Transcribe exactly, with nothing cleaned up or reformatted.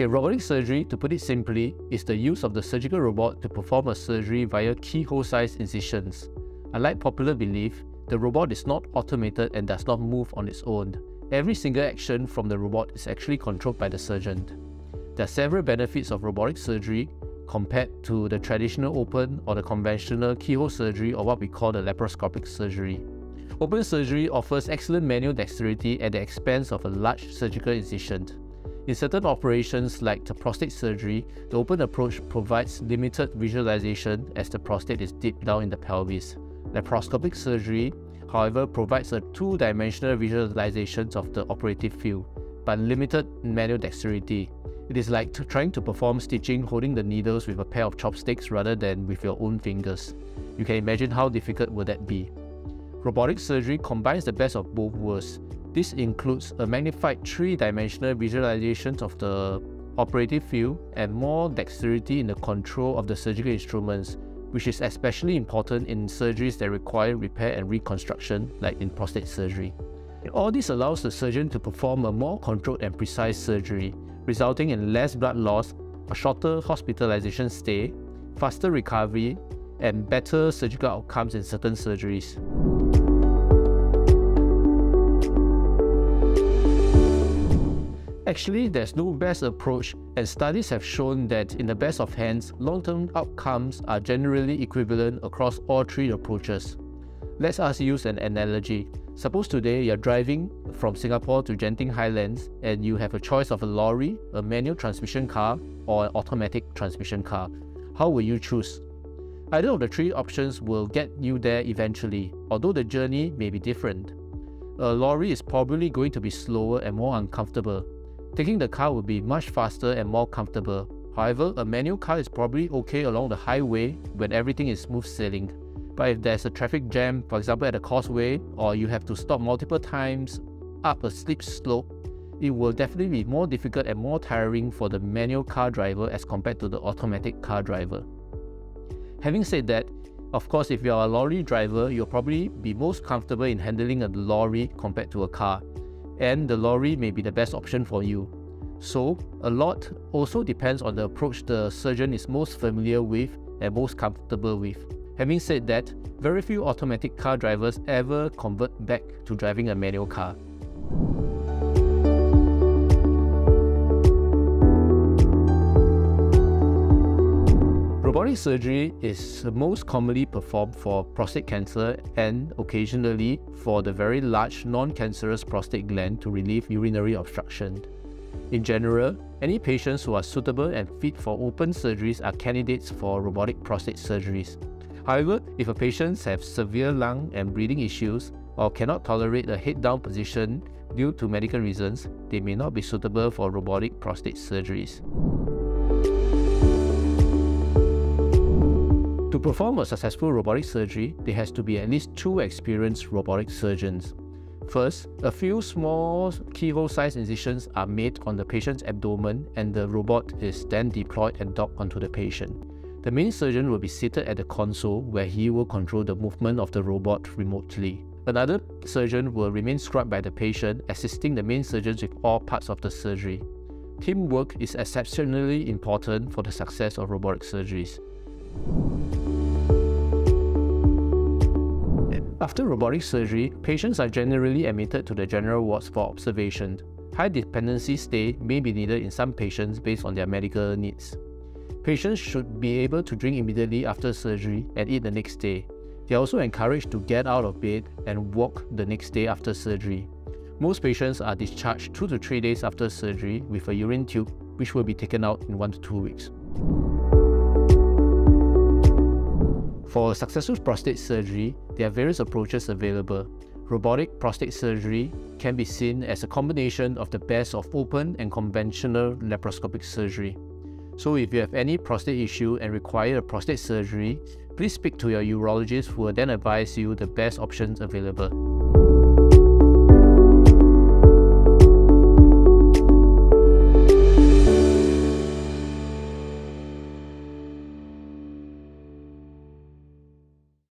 Okay, robotic surgery, to put it simply, is the use of the surgical robot to perform a surgery via keyhole-sized incisions. Unlike popular belief, the robot is not automated and does not move on its own. Every single action from the robot is actually controlled by the surgeon. There are several benefits of robotic surgery compared to the traditional open or the conventional keyhole surgery, or what we call the laparoscopic surgery. Open surgery offers excellent manual dexterity at the expense of a large surgical incision. In certain operations like the prostate surgery, the open approach provides limited visualization as the prostate is deep down in the pelvis. Laparoscopic surgery, however, provides a two-dimensional visualization of the operative field, but limited manual dexterity. It is like to trying to perform stitching holding the needles with a pair of chopsticks rather than with your own fingers. You can imagine how difficult would that be. Robotic surgery combines the best of both worlds. This includes a magnified three-dimensional visualization of the operative field and more dexterity in the control of the surgical instruments, which is especially important in surgeries that require repair and reconstruction, like in prostate surgery. All this allows the surgeon to perform a more controlled and precise surgery, resulting in less blood loss, a shorter hospitalization stay, faster recovery, and better surgical outcomes in certain surgeries. Actually, there's no best approach, and studies have shown that in the best of hands, long-term outcomes are generally equivalent across all three approaches. Let us use an analogy. Suppose today you're driving from Singapore to Genting Highlands and you have a choice of a lorry, a manual transmission car, or an automatic transmission car. How will you choose? Either of the three options will get you there eventually, although the journey may be different. A lorry is probably going to be slower and more uncomfortable. Taking the car would be much faster and more comfortable. However, a manual car is probably okay along the highway when everything is smooth sailing. But if there's a traffic jam, for example at a causeway, or you have to stop multiple times up a steep slope, it will definitely be more difficult and more tiring for the manual car driver as compared to the automatic car driver. Having said that, of course, if you're a lorry driver, you'll probably be most comfortable in handling a lorry compared to a car, and the lorry may be the best option for you. So, a lot also depends on the approach the surgeon is most familiar with and most comfortable with. Having said that, very few automatic car drivers ever convert back to driving a manual car. Robotic surgery is most commonly performed for prostate cancer and occasionally for the very large non-cancerous prostate gland to relieve urinary obstruction. In general, any patients who are suitable and fit for open surgeries are candidates for robotic prostate surgeries. However, if a patient has severe lung and breathing issues or cannot tolerate a head-down position due to medical reasons, they may not be suitable for robotic prostate surgeries. To perform a successful robotic surgery, there has to be at least two experienced robotic surgeons. First, a few small keyhole-sized incisions are made on the patient's abdomen and the robot is then deployed and docked onto the patient. The main surgeon will be seated at the console where he will control the movement of the robot remotely. Another surgeon will remain scrubbed by the patient, assisting the main surgeon with all parts of the surgery. Teamwork is exceptionally important for the success of robotic surgeries. After robotic surgery, patients are generally admitted to the general wards for observation. High dependency stay may be needed in some patients based on their medical needs. Patients should be able to drink immediately after surgery and eat the next day. They are also encouraged to get out of bed and walk the next day after surgery. Most patients are discharged two to three days after surgery with a urine tube, which will be taken out in one to two weeks. For successful prostate surgery, there are various approaches available. Robotic prostate surgery can be seen as a combination of the best of open and conventional laparoscopic surgery. So if you have any prostate issue and require a prostate surgery, please speak to your urologist who will then advise you the best options available.